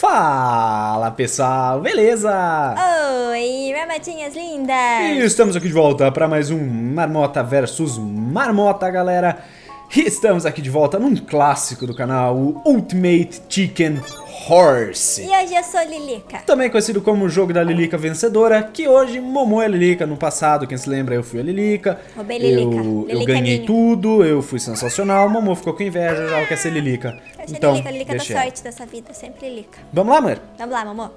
Fala pessoal, beleza? Oi, marmotinhas lindas! E estamos aqui de volta para mais um Marmota versus Marmota, galera. E estamos aqui de volta num clássico do canal, o Ultimate Chicken Horse. E hoje eu sou Lilica, também conhecido como o jogo da Lilica vencedora, que hoje Momô é Lilica. No passado, quem se lembra, eu fui a Lilica. Roubei Lilica. Eu ganhei tudo, eu fui sensacional. Momô ficou com inveja, já quer ser Lilica. Eu sou então, Lilica da sorte dessa vida, sempre Lilica. Vamos lá, mulher? Vamos lá, Momô.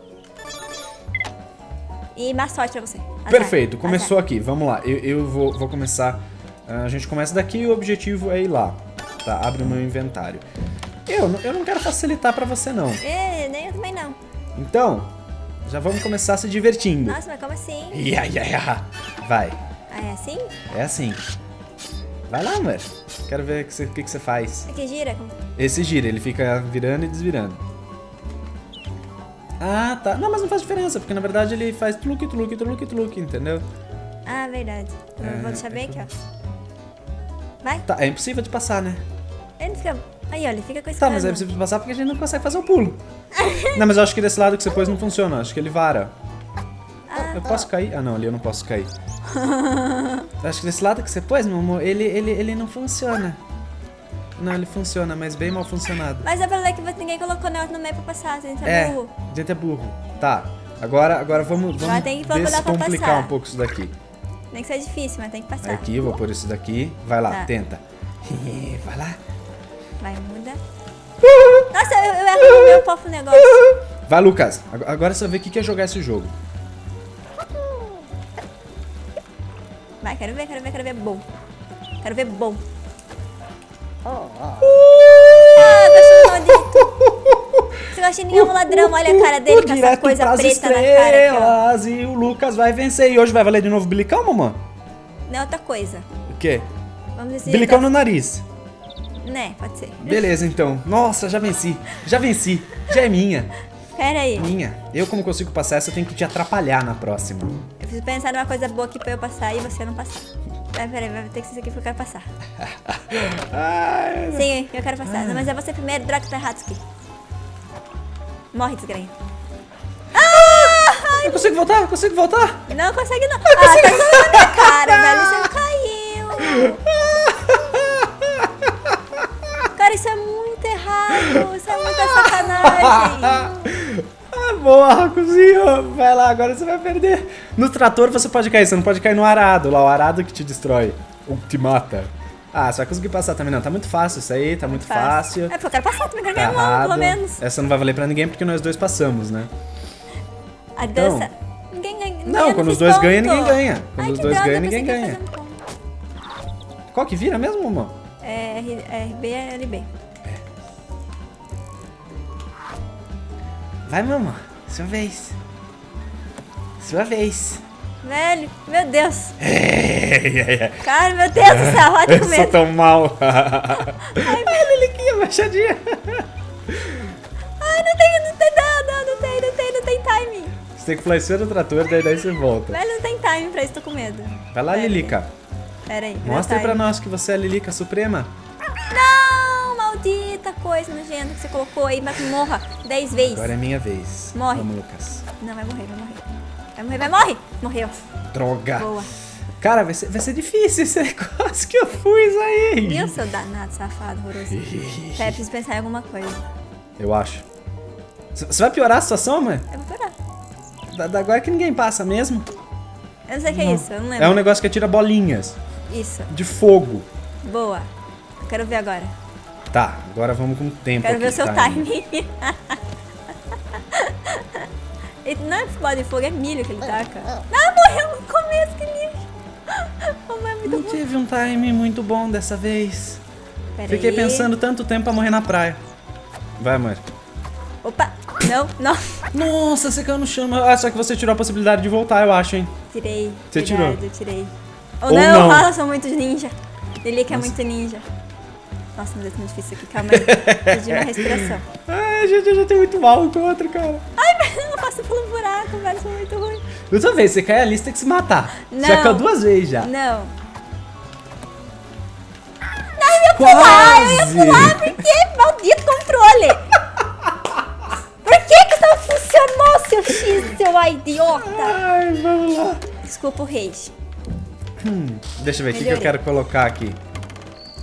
E má sorte pra você. Azar. Perfeito, começou aqui, vamos lá. Eu vou começar, a gente começa daqui e o objetivo é ir lá. Tá, abre o meu inventário. Eu não quero facilitar pra você, não. Nem eu também, não. Então, já vamos começar se divertindo. Nossa, mas como assim? Vai. Ah, é assim? É assim. Vai lá, amor. Quero ver o que você faz. Aqui gira? Esse gira, ele fica virando e desvirando. Ah, tá. Não, mas não faz diferença, porque na verdade ele faz truque, truque, truque, truque, entendeu? Ah, verdade. Vou deixar bem aqui, ó. Vai. Tá, é impossível de passar, né? Ele fica... Aí, olha, fica com esse. Tá, mas é possível passar porque a gente não consegue fazer o pulo. Não, mas eu acho que desse lado que você pôs não funciona. Acho que ele vara. Ah, eu posso cair? Ah, não, ali eu não posso cair. Eu acho que desse lado que você pôs, meu amor, ele não funciona. Não, ele funciona, mas bem mal funcionado. Mas a verdade é que ninguém colocou no meio pra passar, a gente é burro. A gente é burro. Tá, agora vamos descomplicar um pouco isso daqui. Nem que seja difícil, mas tem que passar. Aqui, vou pôr isso daqui. Vai lá, tenta. Vai lá. Vai, muda. Nossa, eu errei o meu pofo negócio. Vai, Lucas. Agora você vai ver o que é jogar esse jogo. Vai, quero ver bom. Quero ver bom. Ah, eu tô maldito. Você não achei nenhum ladrão. Olha a cara dele com essa coisa preta na cara. Aqui, e o Lucas vai vencer. E hoje vai valer de novo bilicão, mamãe? Não, outra coisa. O quê? Vamos decidir. Bilicão no nariz. Né, pode ser. Beleza, então. Nossa, já venci. Já é minha. Pera aí. Minha. Eu, como consigo passar essa, eu tenho que te atrapalhar na próxima. Eu preciso pensar numa coisa boa aqui pra eu passar e você não passar. Peraí, vai ter que ser isso aqui porque eu quero passar. Ai, sim, eu quero passar. Não, mas é você primeiro, droga, tá errado isso aqui. Morre, desgrenha. Eu consigo voltar? Não consegue, não. Tá só na minha cara, velho. Você não caiu. Isso é muito errado, isso é muita sacanagem. Ah, boa, Raccoonzinho. Vai lá, agora você vai perder. No trator você pode cair, você não pode cair no arado. Lá, o arado que te destrói, ou que te mata. Ah, você vai conseguir passar também, não. Tá muito fácil isso aí, tá muito fácil. É, porque eu quero passar, também quero ganhar uma, pelo menos. Essa não vai valer pra ninguém, porque nós dois passamos, né? A dança, então, ninguém ganha. Não, quando os dois ganham, ninguém ganha. Quando os dois ganham, ninguém ganha. Qual que vira mesmo, irmão? É RB, é LB. É. Vai, mamãe. Sua vez. Velho, meu Deus. Cara, meu Deus do céu, vai com medo. Eu sou tão mal. Ai, Liliquinha, baixadinha. Ai, não tem timing. Você tem que flashear no trator, daí você volta. Velho, não tem timing pra isso, tô com medo. Vai lá, Lilica. Pera aí, mostra aí pra nós que você é a Lilica Suprema. Não, maldita coisa nojenta que você colocou aí, mas morra 10 vezes. Agora é minha vez. Morre. Vamos, Lucas. Não, vai morrer. Morreu. Droga. Boa. Cara, vai ser difícil esse negócio que eu fiz aí. Eu sou danado, safado, horroroso. Pera, preciso pensar em alguma coisa. Eu acho. Você vai piorar a situação, mãe? Eu vou piorar. Agora é que ninguém passa mesmo. Eu não sei o que é isso, eu não lembro. É um negócio que atira bolinhas. Isso. De fogo. Boa. Quero ver agora. Tá, agora vamos com o tempo. Quero ver o seu timing. Ele não é bola de fogo, é milho que ele taca. Ah, morreu no começo, que lixo. Não tive um timing muito bom dessa vez. Pera Fiquei aí. Pensando tanto tempo pra morrer na praia. Vai, amor. Opa, não. Nossa, você caiu no chão. Ah, só que você tirou a possibilidade de voltar, eu acho, hein. Tirei. Você tirou? Eu tirei. Ou não, fala, eu sou muito ninja. Lilica é muito ninja. Nossa, meu Deus, é muito difícil aqui, calma aí. Perdi uma respiração. Ai, gente, eu já tenho muito mal com o outro, cara. Ai, mas eu passo pelo buraco, velho, isso é muito ruim. Outra vez, você cai ali, você tem que se matar. Não. Já caiu duas vezes já. Não. Ai, eu ia pular, por quê? Maldito controle. Por que X, seu idiota! Ai, vamos lá. Desculpa o rage. Deixa eu ver, o que eu quero colocar aqui?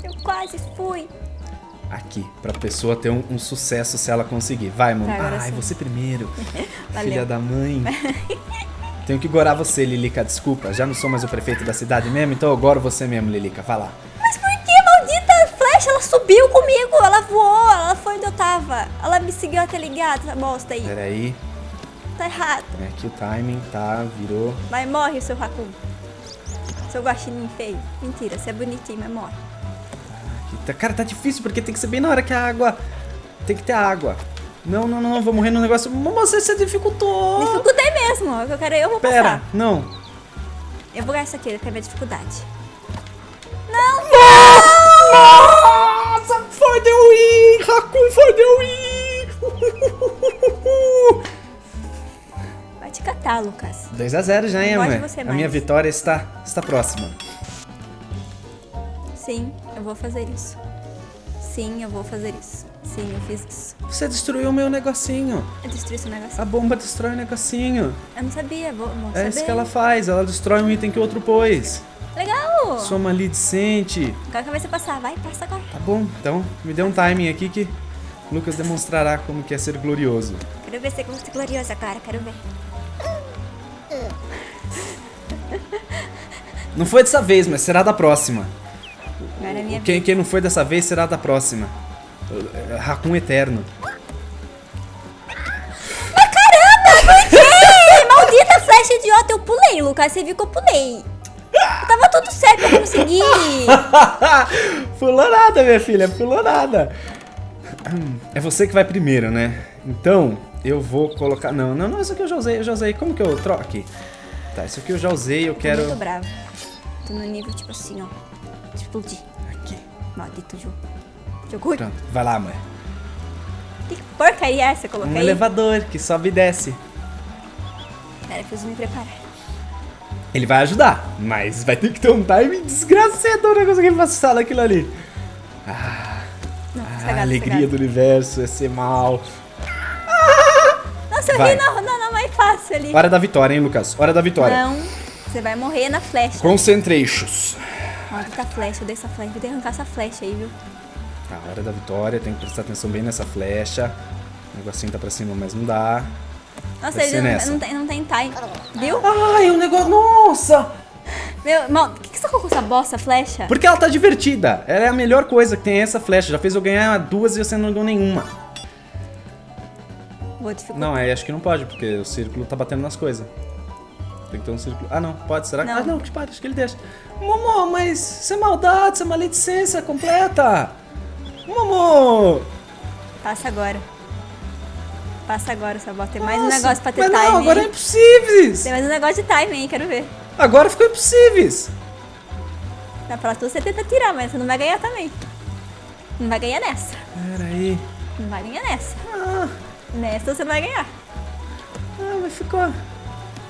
Eu quase fui. Aqui, pra pessoa ter um sucesso se ela conseguir. Vai, mano. Tá, ai, você primeiro. Filha da mãe. Tenho que gorar você, Lilica, desculpa. Já não sou mais o prefeito da cidade mesmo, então eu goro você mesmo, Lilica. Vai lá. Mas por que, maldita flecha? Ela subiu comigo, ela voou, ela foi onde eu tava. Ela me seguiu até ligado, essa bosta aí. Peraí. Tá errado. É aqui o timing, tá, virou. Mas morre, seu Raccoon. Seu guaxinim feio. Mentira, você é bonitinho, mas morre. Cara, tá difícil porque tem que ser bem na hora que a água... Tem que ter água. Não, não, não, vou morrer no negócio. Nossa, você dificultou. Dificultei mesmo. O que eu quero é eu vou passar. Pera, não. Eu vou ganhar isso aqui, que é minha dificuldade. Não, não! Nossa, for the win! Raccoon, for the win! Vai te catar, Lucas. 2 a 0 já, hein, mãe? A minha vitória está próxima. Sim, eu vou fazer isso. Sim, eu vou fazer isso. Sim, eu fiz isso. Você destruiu o meu negocinho. Eu destruí seu negocinho. A bomba destrói o negocinho. Eu não sabia, vou saber. É isso que ela faz, ela destrói um item que o outro pôs. Legal! Sou maledicente. Agora que vai se passar, vai, passa agora. Tá bom, então me dê um timing aqui que o Lucas demonstrará como que é ser glorioso. Quero ver você como ser glorioso agora, quero ver. Não foi dessa vez, mas será da próxima. Quem não foi dessa vez será da próxima. Raccoon eterno. Mas caramba, por quê? Maldita flecha idiota, eu pulei, Lucas. Você viu que eu pulei. Eu tava tudo certo, eu consegui. Pulou nada, minha filha, pulou nada. É você que vai primeiro, né? Então, eu vou colocar... Não, não, não, isso aqui eu já usei, Como que eu troco aqui? Tá, isso aqui eu já usei, eu quero... Tô muito bravo. Tô no nível tipo assim, ó. Explodir. Aqui. Maldito jogo. Jogou. Pronto, vai lá, mãe. Que porcaria é essa? Coloquei. Um elevador que sobe e desce. Pera, eu preciso me preparar. Ele vai ajudar, mas vai ter que ter um timing desgraçador pra conseguir passar daquilo ali. Ah, não, a alegria do universo é ser mal. Ah! Nossa, eu ri na mais fácil ali. Hora da vitória, hein, Lucas? Hora da vitória. Não, você vai morrer na flecha. Concentreixos. Maldita flecha, eu dei essa flecha. Vou ter que arrancar essa flecha aí, viu? A hora da vitória, tem que prestar atenção bem nessa flecha. O negocinho tá pra cima, mas não dá. Nossa, ele não tem time, viu? Ai, o negócio... Nossa! Meu, mal, por que você colocou essa bosta, flecha? Porque ela tá divertida. Ela é a melhor coisa que tem essa flecha. Já fez eu ganhar 2 e você não ganhou nenhuma. Vou dificultar. Não, acho que não pode, porque o círculo tá batendo nas coisas. Tem que ter um círculo. Ah, não, pode, será que... Não. Ah, não, pode, acho que ele deixa. Momô, mas isso é maldade, isso é maledicência completa. Momô! Passa agora. Passa agora, só bota. Tem mais um negócio pra ter time. Não, agora é impossível! Tem mais um negócio de time, hein? Quero ver. Agora ficou impossível! Na próxima você tenta tirar, mas você não vai ganhar também. Não vai ganhar nessa. Peraí. Não vai ganhar nessa. Ah. Nessa você não vai ganhar. Ah, mas ficou.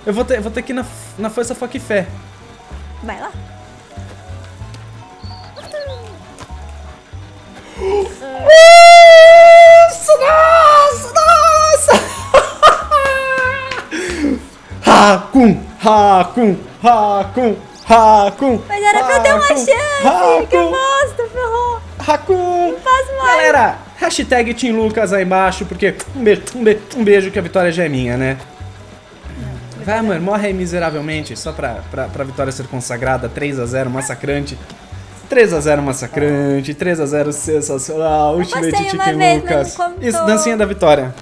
Eu vou ter que ir na força, foca e fé. Vai lá. Nossa, nossa, nossa! Raccoon, Raccoon, Raccoon, Raccoon. Mas era pra eu ter uma chance, Raccoon, que bosta, ferrou. Raccoon. Não faz mais. Galera, hashtag Team Lucas aí embaixo, porque um beijo que a vitória já é minha, né? Vai, mano, morre aí miseravelmente, só pra vitória ser consagrada, 3 a 0, massacrante. 3 a 0 massacrante, 3 a 0 sensacional, Ultimate Chicken Lucas. Isso, dancinha da vitória.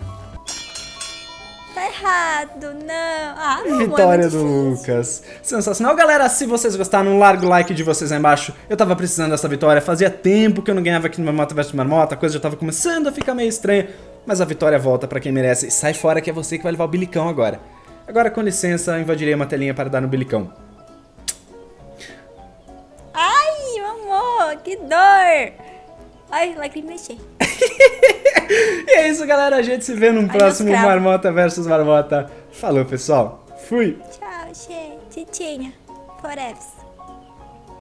Tá errado, não. Ah, não, vitória do Lucas. Sensacional, galera, se vocês gostaram, larga o like de vocês aí embaixo. Eu tava precisando dessa vitória, fazia tempo que eu não ganhava aqui no Marmota versus Marmota, a coisa já tava começando a ficar meio estranha, mas a vitória volta pra quem merece. Sai fora que é você que vai levar o bilicão agora. Agora, com licença, eu invadirei uma telinha para dar no bilicão. Que dor! Ai, lágrima mexer. E é isso, galera. A gente se vê no próximo Marmota versus Marmota. Falou, pessoal. Fui. Tchau, gente. Titinha. Forever.